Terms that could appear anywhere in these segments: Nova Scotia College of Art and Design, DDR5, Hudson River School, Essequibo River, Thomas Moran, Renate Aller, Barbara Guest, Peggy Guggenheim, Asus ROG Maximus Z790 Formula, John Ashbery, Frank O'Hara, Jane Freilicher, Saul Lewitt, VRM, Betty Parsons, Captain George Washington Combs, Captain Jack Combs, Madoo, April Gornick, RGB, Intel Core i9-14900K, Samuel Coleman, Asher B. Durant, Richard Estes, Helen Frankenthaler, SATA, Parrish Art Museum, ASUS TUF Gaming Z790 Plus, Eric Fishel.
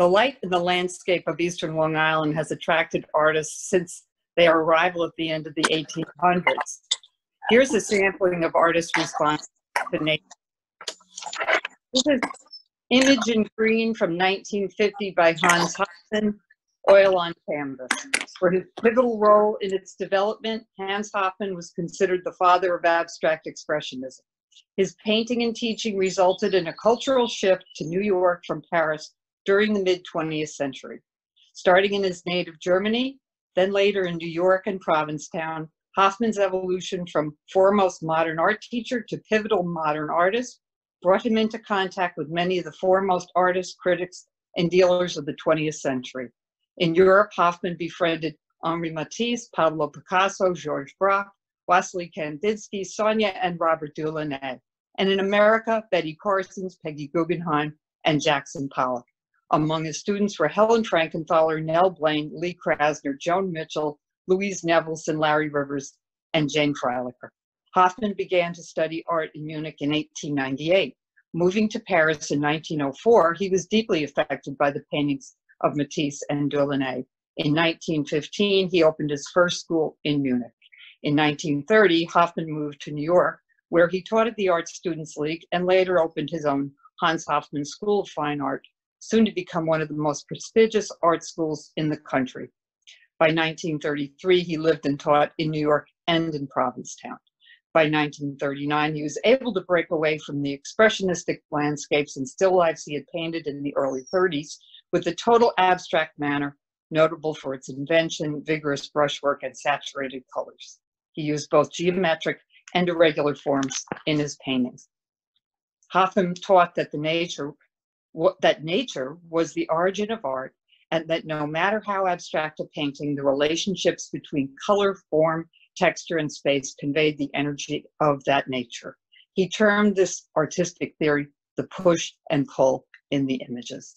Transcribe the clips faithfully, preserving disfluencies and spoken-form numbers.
The light in the landscape of eastern Long Island has attracted artists since their arrival at the end of the eighteen hundreds. Here's a sampling of artists' response to nature. This is Image in Green from nineteen fifty by Hans Hofmann, oil on canvas. For his pivotal role in its development, Hans Hofmann was considered the father of abstract expressionism. His painting and teaching resulted in a cultural shift to New York from Paris during the mid twentieth century. Starting in his native Germany, then later in New York and Provincetown, Hofmann's evolution from foremost modern art teacher to pivotal modern artist brought him into contact with many of the foremost artists, critics, and dealers of the twentieth century. In Europe, Hofmann befriended Henri Matisse, Pablo Picasso, George Braque, Wassily Kandinsky, Sonia, and Robert Delaunay. And in America, Betty Parsons, Peggy Guggenheim, and Jackson Pollock. Among his students were Helen Frankenthaler, Nell Blaine, Lee Krasner, Joan Mitchell, Louise Nevelson, Larry Rivers, and Jane Freilicher. Hofmann began to study art in Munich in eighteen ninety-eight. Moving to Paris in nineteen oh four, he was deeply affected by the paintings of Matisse and Delaunay. In nineteen fifteen, he opened his first school in Munich. In nineteen thirty, Hofmann moved to New York, where he taught at the Art Students League and later opened his own Hans Hofmann School of Fine Art, soon to become one of the most prestigious art schools in the country. By nineteen thirty-three, he lived and taught in New York and in Provincetown. By nineteen thirty-nine, he was able to break away from the expressionistic landscapes and still lifes he had painted in the early thirties with the total abstract manner, notable for its invention, vigorous brushwork, and saturated colors. He used both geometric and irregular forms in his paintings. Hofmann taught that the nature, that nature was the origin of art, and that no matter how abstract a painting, the relationships between color, form, texture, and space conveyed the energy of that nature. He termed this artistic theory the push and pull in the images.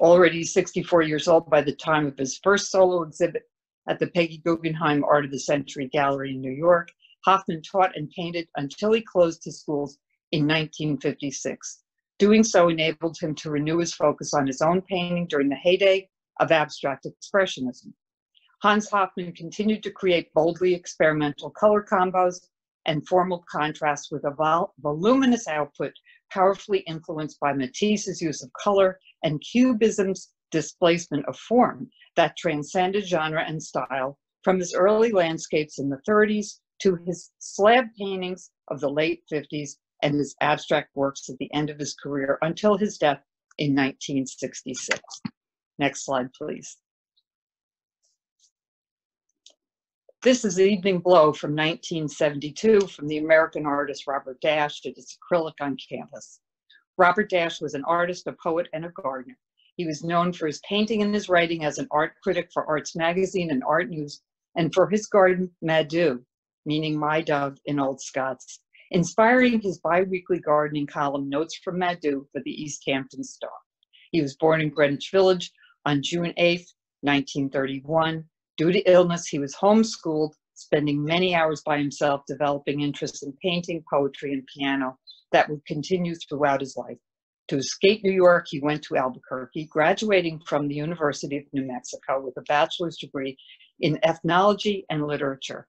Already sixty-four years old by the time of his first solo exhibit at the Peggy Guggenheim Art of the Century Gallery in New York, Hofmann taught and painted until he closed his schools in nineteen fifty-six. Doing so enabled him to renew his focus on his own painting during the heyday of abstract expressionism. Hans Hofmann continued to create boldly experimental color combos and formal contrasts with a vol voluminous output powerfully influenced by Matisse's use of color and Cubism's displacement of form that transcended genre and style from his early landscapes in the thirties to his slab paintings of the late fifties and his abstract works at the end of his career until his death in nineteen sixty-six. Next slide, please. This is Evening Glow from nineteen seventy-two from the American artist Robert Dash. It is acrylic on canvas. Robert Dash was an artist, a poet, and a gardener. He was known for his painting and his writing as an art critic for Arts Magazine and Art News, and for his garden, Madoo, meaning my dove in Old Scots, inspiring his bi-weekly gardening column, Notes from Madoo, for the East Hampton Star. He was born in Greenwich Village on June eighth, nineteen thirty-one. Due to illness, he was homeschooled, spending many hours by himself developing interests in painting, poetry, and piano that would continue throughout his life. To escape New York, he went to Albuquerque, graduating from the University of New Mexico with a bachelor's degree in ethnology and literature.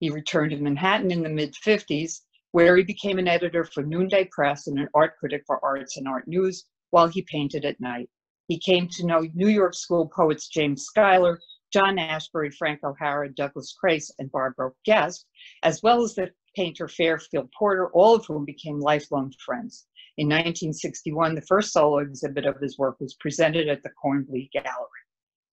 He returned to Manhattan in the mid fifties, where he became an editor for Noonday Press and an art critic for Arts and Art News while he painted at night. He came to know New York school poets James Schuyler, John Ashbery, Frank O'Hara, Douglas Crace, and Barbara Guest, as well as the painter Fairfield Porter, all of whom became lifelong friends. In nineteen sixty-one, the first solo exhibit of his work was presented at the Cornblee Gallery.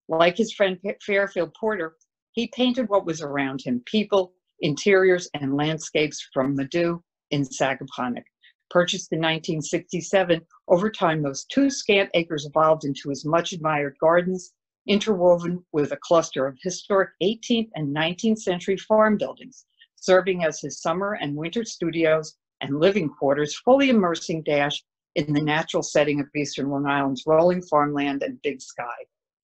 Like his friend Fairfield Porter, he painted what was around him, people, interiors, and landscapes from Madoo in Sagaponack. Purchased in nineteen sixty-seven, over time those two scant acres evolved into his much-admired gardens, interwoven with a cluster of historic eighteenth and nineteenth century farm buildings, serving as his summer and winter studios and living quarters, fully immersing Dash in the natural setting of eastern Long Island's rolling farmland and big sky,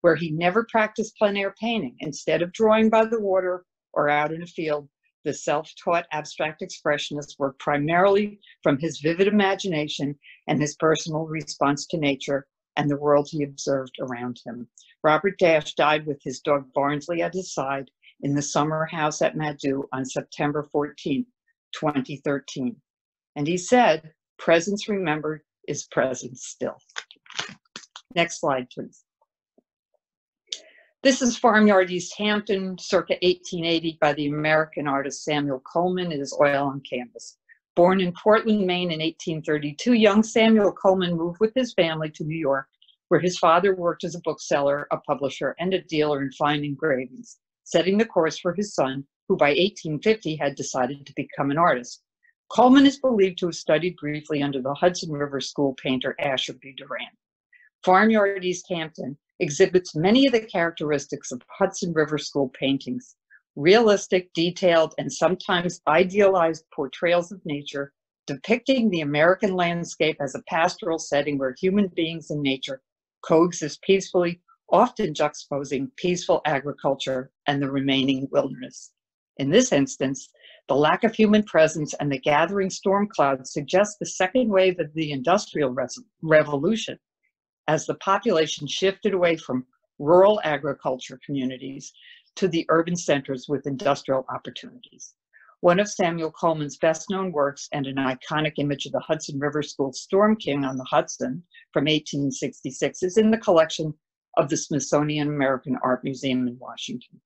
where he never practiced plein air painting. Instead of drawing by the water or out in a field, the self-taught abstract expressionists worked primarily from his vivid imagination and his personal response to nature, and the world he observed around him. Robert Dash died with his dog Barnsley at his side in the summer house at Madoo on September fourteenth, twenty thirteen. And he said, "Presence remembered is presence still." Next slide, please. This is Farmyard, East Hampton, circa eighteen eighty, by the American artist Samuel Coleman. It is oil on canvas. Born in Portland, Maine in eighteen thirty-two, young Samuel Coleman moved with his family to New York, where his father worked as a bookseller, a publisher, and a dealer in fine engravings, setting the course for his son, who by eighteen fifty had decided to become an artist. Coleman is believed to have studied briefly under the Hudson River School painter Asher B. Durant. Farmyard, East Hampton exhibits many of the characteristics of Hudson River School paintings: realistic, detailed, and sometimes idealized portrayals of nature, depicting the American landscape as a pastoral setting where human beings and nature coexist peacefully, often juxtaposing peaceful agriculture and the remaining wilderness. In this instance, the lack of human presence and the gathering storm clouds suggest the second wave of the Industrial Revolution, as the population shifted away from rural agriculture communities to the urban centers with industrial opportunities. One of Samuel Coleman's best-known works and an iconic image of the Hudson River School Storm King on the Hudson from eighteen sixty-six is in the collection of the Smithsonian American Art Museum in Washington.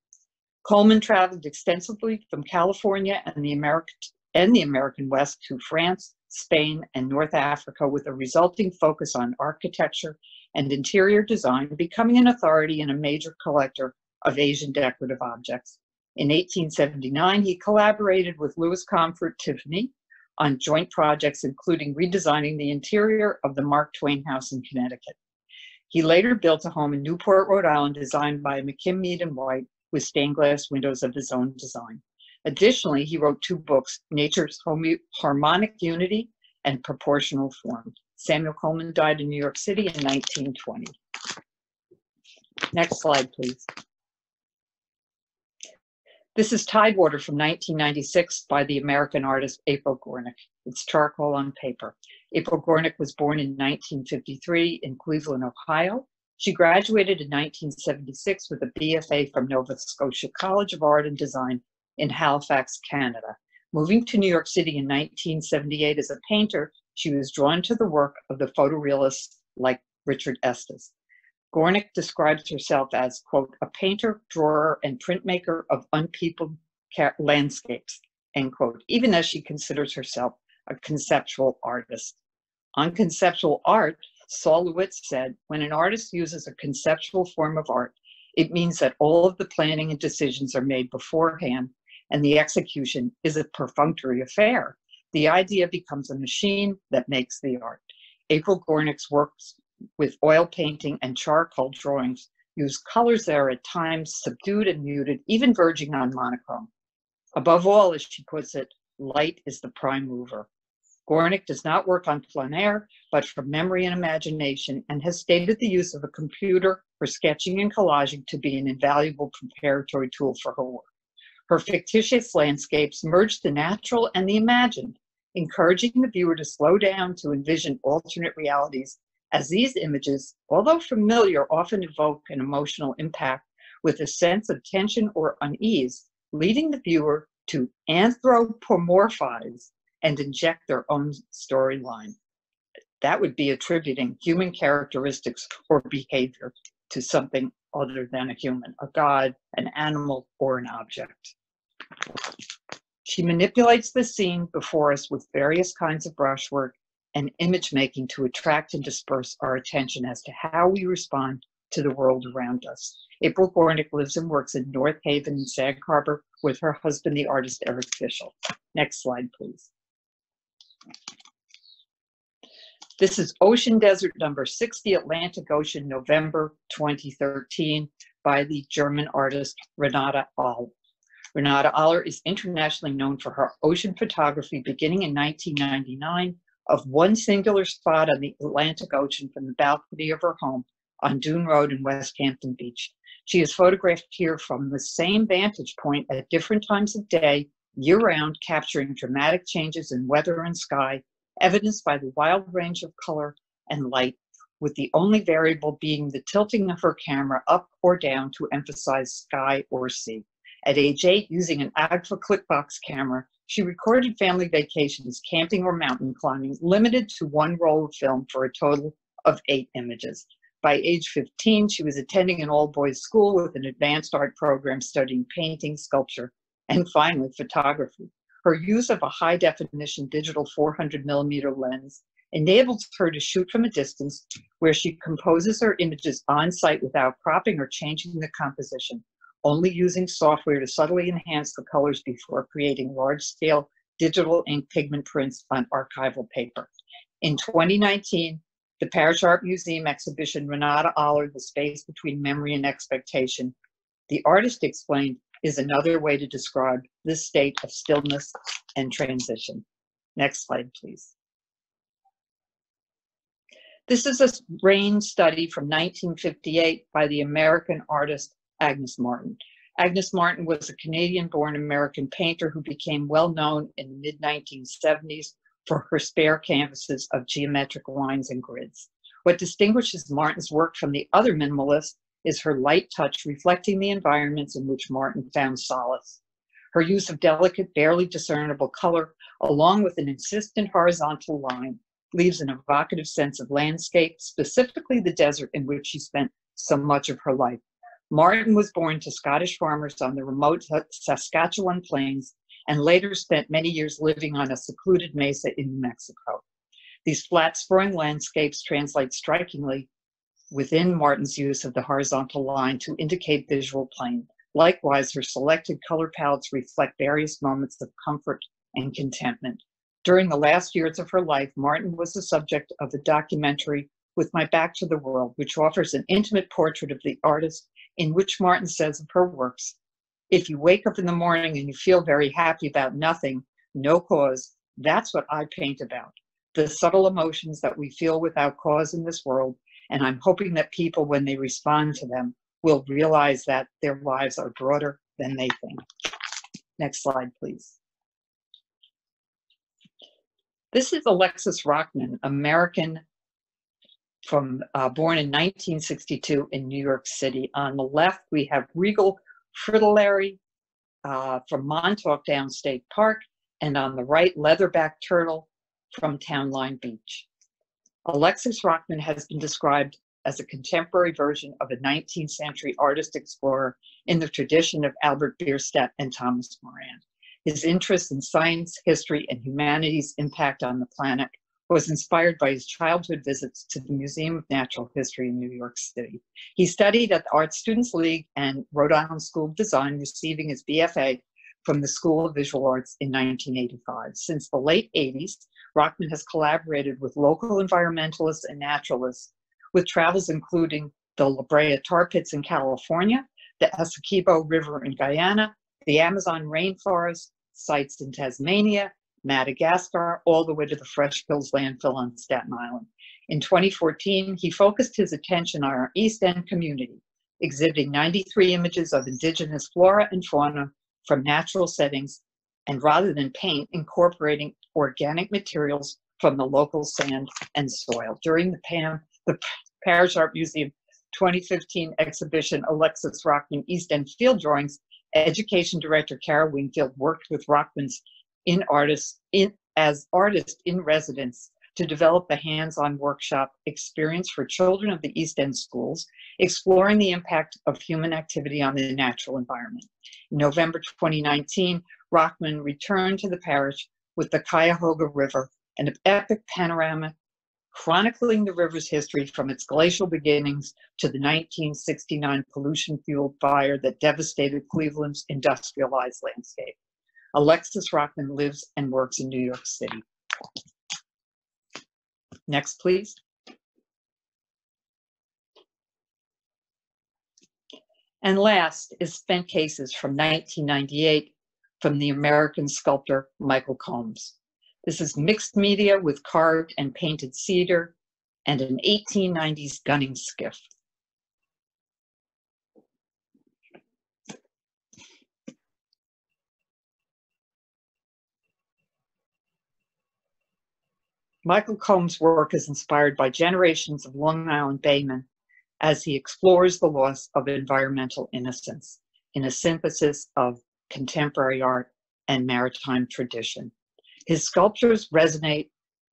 Coleman traveled extensively from California and the American, and the American West to France, Spain, and North Africa, with a resulting focus on architecture and interior design, becoming an authority and a major collector of Asian decorative objects. In eighteen seventy-nine, he collaborated with Lewis Comfort Tiffany on joint projects, including redesigning the interior of the Mark Twain House in Connecticut. He later built a home in Newport, Rhode Island, designed by McKim, Mead and White, with stained glass windows of his own design. Additionally, he wrote two books, Nature's Harmonic Unity and Proportional Form. Samuel Coleman died in New York City in nineteen twenty. Next slide, please. This is Tidewater from nineteen ninety-six by the American artist April Gornick. It's charcoal on paper. April Gornick was born in nineteen fifty-three in Cleveland, Ohio. She graduated in nineteen seventy-six with a B F A from Nova Scotia College of Art and Design in Halifax, Canada. Moving to New York City in nineteen seventy-eight as a painter, she was drawn to the work of the photorealists like Richard Estes. Gornick describes herself as, quote, "a painter, drawer, and printmaker of unpeopled landscapes," end quote, even as she considers herself a conceptual artist. On conceptual art, Saul Lewitt said, "When an artist uses a conceptual form of art, it means that all of the planning and decisions are made beforehand, and the execution is a perfunctory affair. The idea becomes a machine that makes the art." April Gornick's works with oil painting and charcoal drawings use colors that are at times subdued and muted, even verging on monochrome. Above all, as she puts it, light is the prime mover. Gornick does not work on plein air, but from memory and imagination, and has stated the use of a computer for sketching and collaging to be an invaluable preparatory tool for her work. Her fictitious landscapes merge the natural and the imagined, encouraging the viewer to slow down to envision alternate realities, as these images, although familiar, often evoke an emotional impact with a sense of tension or unease, leading the viewer to anthropomorphize and inject their own storyline. That would be attributing human characteristics or behavior to something other than a human, a god, an animal, or an object. She manipulates the scene before us with various kinds of brushwork and image making to attract and disperse our attention as to how we respond to the world around us. April Gornick lives and works in North Haven and Sag Harbor with her husband, the artist Eric Fishel. Next slide, please. This is Ocean Desert number sixty, Atlantic Ocean, November twenty thirteen, by the German artist Renate Aller. Renate Aller is internationally known for her ocean photography, beginning in nineteen ninety-nine, of one singular spot on the Atlantic Ocean from the balcony of her home on Dune Road in West Hampton Beach. She is photographed here from the same vantage point at different times of day, year-round, capturing dramatic changes in weather and sky, evidenced by the wild range of color and light with the only variable being the tilting of her camera up or down to emphasize sky or sea. At age eight, using an AgfaClick box camera, she recorded family vacations, camping or mountain climbing, limited to one roll of film for a total of eight images. By age fifteen, she was attending an all-boys school with an advanced art program studying painting, sculpture, and finally photography. Her use of a high-definition digital four hundred millimeter lens enables her to shoot from a distance, where she composes her images on-site without cropping or changing the composition, only using software to subtly enhance the colors before creating large-scale digital ink pigment prints on archival paper. In twenty nineteen, the Parrish Art Museum exhibition, Renate Aller, The Space Between Memory and Expectation, the artist explained, is another way to describe this state of stillness and transition. Next slide, please. This is a RAIN study from nineteen fifty-eight by the American artist Agnes Martin. Agnes Martin was a Canadian-born American painter who became well-known in the mid nineteen seventies for her spare canvases of geometric lines and grids. What distinguishes Martin's work from the other minimalists is her light touch, reflecting the environments in which Martin found solace. Her use of delicate, barely discernible color, along with an insistent horizontal line, leaves an evocative sense of landscape, specifically the desert in which she spent so much of her life. Martin was born to Scottish farmers on the remote Saskatchewan plains and later spent many years living on a secluded mesa in New Mexico. These flat, sprawling landscapes translate strikingly within Martin's use of the horizontal line to indicate visual plane. Likewise, her selected color palettes reflect various moments of comfort and contentment. During the last years of her life, Martin was the subject of the documentary With My Back to the World, which offers an intimate portrait of the artist in which Martin says of her works, "If you wake up in the morning and you feel very happy about nothing, no cause, that's what I paint about. The subtle emotions that we feel without cause in this world, and I'm hoping that people, when they respond to them, will realize that their lives are broader than they think." Next slide, please. This is Alexis Rockman, American, from uh, born in nineteen sixty-two in New York City. On the left, we have Regal Fritillary uh, from Montauk down State Park, and on the right, Leatherback Turtle from Townline Beach. Alexis Rockman has been described as a contemporary version of a nineteenth century artist explorer in the tradition of Albert Bierstadt and Thomas Moran. His interest in science, history, and humanities' impact on the planet was inspired by his childhood visits to the Museum of Natural History in New York City. He studied at the Art Students League and Rhode Island School of Design, receiving his B F A from the School of Visual Arts in nineteen eighty-five. Since the late eighties, Rockman has collaborated with local environmentalists and naturalists, with travels including the La Brea Tar Pits in California, the Essequibo River in Guyana, the Amazon rainforest sites in Tasmania, Madagascar, all the way to the Fresh Kills landfill on Staten Island. In twenty fourteen, he focused his attention on our East End community, exhibiting ninety-three images of indigenous flora and fauna from natural settings, and rather than paint, incorporating organic materials from the local sand and soil. During the P A M, the Parrish Art Museum twenty fifteen exhibition, Alexis Rockman East End Field Drawings, Education Director Kara Wingfield worked with Rockman's in artists in, as artist in residence to develop a hands-on workshop experience for children of the East End schools, exploring the impact of human activity on the natural environment. In November twenty nineteen, Rockman returned to the Parrish with the Cuyahoga River, an epic panorama chronicling the river's history from its glacial beginnings to the nineteen sixty-nine pollution-fueled fire that devastated Cleveland's industrialized landscape. Alexis Rockman lives and works in New York City. Next, please. And last is Spent Cases from nineteen ninety-eight from the American sculptor Michael Combs. This is mixed media with carved and painted cedar and an eighteen nineties gunning skiff. Michael Combs' work is inspired by generations of Long Island baymen as he explores the loss of environmental innocence in a synthesis of contemporary art and maritime tradition. His sculptures resonate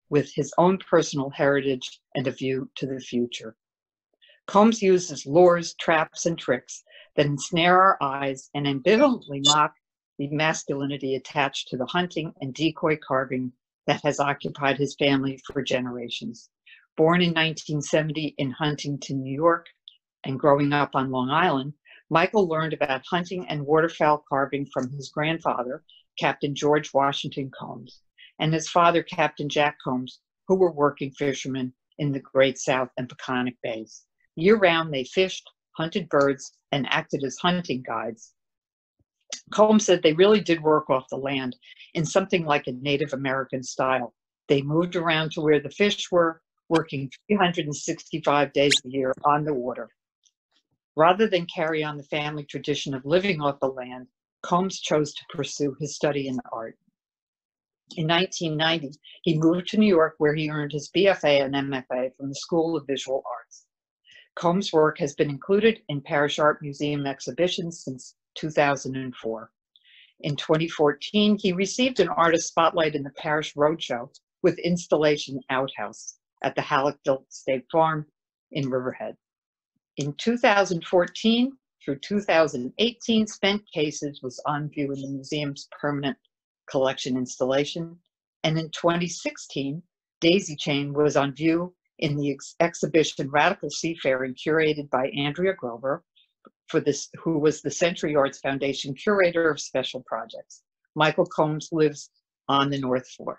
with his own personal heritage and a view to the future. Combs uses lures, traps, and tricks that ensnare our eyes and ambivalently mock the masculinity attached to the hunting and decoy carving that has occupied his family for generations. Born in nineteen seventy in Huntington, New York, and growing up on Long Island, Michael learned about hunting and waterfowl carving from his grandfather, Captain George Washington Combs, and his father, Captain Jack Combs, who were working fishermen in the Great South and Peconic Bays. Year-round, they fished, hunted birds, and acted as hunting guides. Combs said they really did work off the land in something like a Native American style. They moved around to where the fish were, working three hundred sixty-five days a year on the water. Rather than carry on the family tradition of living off the land, Combs chose to pursue his study in art. In nineteen ninety, he moved to New York, where he earned his B F A and M F A from the School of Visual Arts. Combs' work has been included in Parrish Art Museum exhibitions since two thousand four. In twenty fourteen, he received an artist spotlight in the Parrish Roadshow with installation Outhouse at the Halleck-built State Farm in Riverhead. In two thousand fourteen through two thousand eighteen, Spent Cases was on view in the museum's permanent collection installation, and in twenty sixteen, Daisy Chain was on view in the ex exhibition Radical Seafaring, curated by Andrea Grover, for this, who was the Century Arts Foundation Curator of Special Projects. Michael Combs lives on the North Fork.